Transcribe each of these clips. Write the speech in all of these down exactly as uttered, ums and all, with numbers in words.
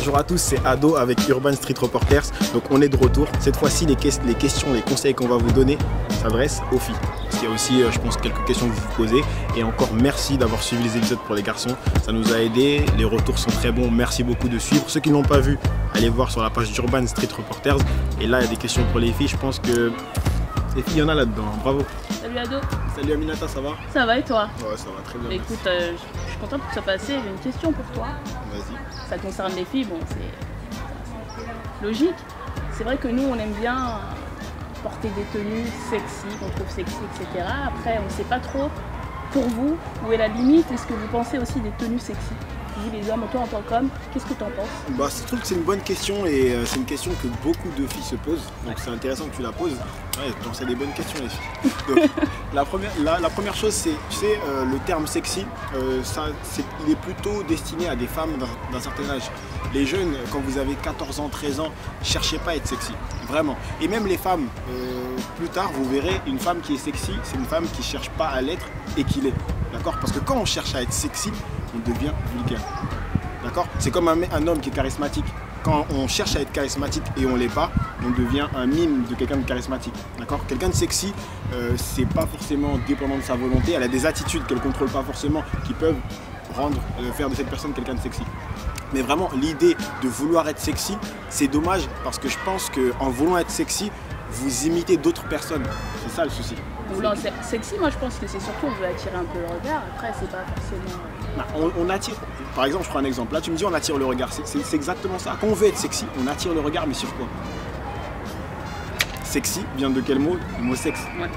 Bonjour à tous, c'est Ado avec Urban Street Reporters, donc on est de retour. Cette fois-ci, les, les questions, les conseils qu'on va vous donner s'adressent aux filles. Parce qu'il y a aussi, je pense, quelques questions que vous vous posez. Et encore, merci d'avoir suivi les épisodes pour les garçons. Ça nous a aidés, les retours sont très bons, merci beaucoup de suivre. Ceux qui ne l'ont pas vu, allez voir sur la page d'Urban Street Reporters. Et là, il y a des questions pour les filles, je pense que les filles, il y en a là-dedans, hein. Bravo. Salut Ado. Salut Aminata, ça va? Ça va et toi? Ouais, ça va très bien. Mais écoute, euh, je suis contente que tu sois passé, j'ai une question pour toi. Vas-y. Ça concerne les filles, bon, c'est logique. C'est vrai que nous, on aime bien porter des tenues sexy, qu'on trouve sexy, et cetera. Après, on ne sait pas trop, pour vous, où est la limite? Est-ce que vous pensez aussi des tenues sexy? Vous les hommes, toi en tant qu'homme, qu'est-ce que tu en penses? Bah, je trouve que c'est une bonne question et euh, c'est une question que beaucoup de filles se posent. Donc c'est intéressant que tu la poses. Ouais, c'est des bonnes questions les filles. Donc, la, première, la, la première chose c'est, tu sais, euh, le terme sexy, euh, ça, est, il est plutôt destiné à des femmes d'un certain âge. Les jeunes, quand vous avez quatorze ans, treize ans, cherchez pas à être sexy, vraiment. Et même les femmes, euh, plus tard vous verrez, une femme qui est sexy, c'est une femme qui cherche pas à l'être et qui l'est. D'accord? Parce que quand on cherche à être sexy, on devient vulgaire. D'accord? C'est comme un, un homme qui est charismatique. Quand on cherche à être charismatique et on ne l'est pas, on devient un mime de quelqu'un de charismatique. D'accord? Quelqu'un de sexy, euh, c'est pas forcément dépendant de sa volonté. Elle a des attitudes qu'elle ne contrôle pas forcément qui peuvent rendre, euh, faire de cette personne quelqu'un de sexy. Mais vraiment, l'idée de vouloir être sexy, c'est dommage parce que je pense qu'en voulant être sexy, vous imitez d'autres personnes. C'est ça le souci. Voulant sexy, moi je pense que c'est surtout on veut attirer un peu le regard, après c'est pas forcément... Bah, on, on attire, par exemple je prends un exemple, là tu me dis on attire le regard, c'est exactement ça. Quand on veut être sexy, on attire le regard, mais sur quoi? Sexy vient de quel mot? Le mot sexe. Ouais.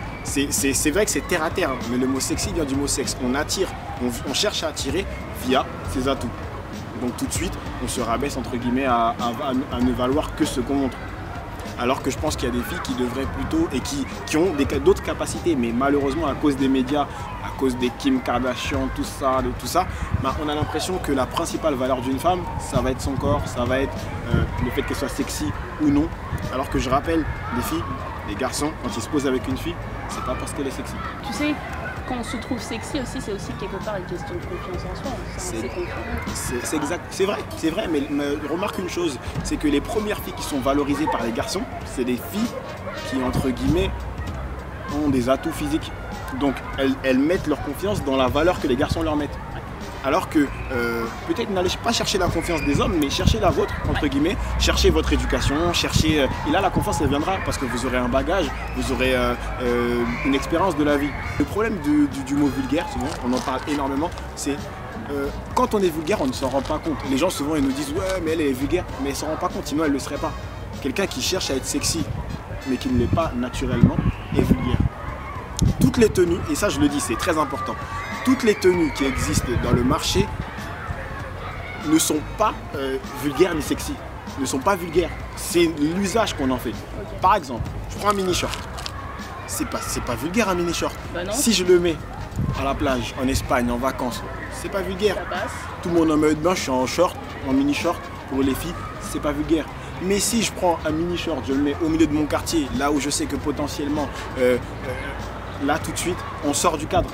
C'est vrai que c'est terre à terre, hein, mais le mot sexy vient du mot sexe. On attire, on, on cherche à attirer via ses atouts. Donc tout de suite, on se rabaisse entre guillemets à, à, à, à ne valoir que ce qu'on montre. Alors que je pense qu'il y a des filles qui devraient plutôt et qui, qui ont d'autres capacités, mais malheureusement à cause des médias, à cause des Kim Kardashian, tout ça, de, tout ça, bah on a l'impression que la principale valeur d'une femme, ça va être son corps, ça va être euh, le fait qu'elle soit sexy ou non. Alors que je rappelle, les filles, les garçons, quand ils se posent avec une fille, c'est pas parce qu'elle est sexy. Tu sais, quand on se trouve sexy aussi, c'est aussi quelque part une question de confiance en soi. C'est exact, c'est vrai, c'est vrai, mais, mais remarque une chose, c'est que les premières filles qui sont valorisées par les garçons, c'est des filles qui, entre guillemets, ont des atouts physiques. Donc elles, elles mettent leur confiance dans la valeur que les garçons leur mettent. Alors que euh, peut-être n'allez pas chercher la confiance des hommes, mais cherchez la vôtre, entre guillemets, cherchez votre éducation, cherchez... Euh, et là, la confiance, elle viendra, parce que vous aurez un bagage, vous aurez euh, euh, une expérience de la vie. Le problème du, du, du mot vulgaire, souvent, on en parle énormément, c'est euh, quand on est vulgaire, on ne s'en rend pas compte. Les gens, souvent, ils nous disent « Ouais, mais elle est vulgaire », mais elle ne s'en rend pas compte, sinon elle ne le serait pas. Quelqu'un qui cherche à être sexy, mais qui ne l'est pas naturellement, est vulgaire. Toutes les tenues, et ça, je le dis, c'est très important, toutes les tenues qui existent dans le marché ne sont pas euh, vulgaires ni sexy, ne sont pas vulgaires. C'est l'usage qu'on en fait. Okay. Par exemple, je prends un mini-short. C'est pas, c'est pas vulgaire un mini-short. Bah si je le mets à la plage, en Espagne, en vacances, c'est pas vulgaire. Ça passe. Tout le monde en maillot de bain, je suis en short, en mini-short. Pour les filles, c'est pas vulgaire. Mais si je prends un mini-short, je le mets au milieu de mon quartier, là où je sais que potentiellement, euh, euh, là tout de suite, on sort du cadre.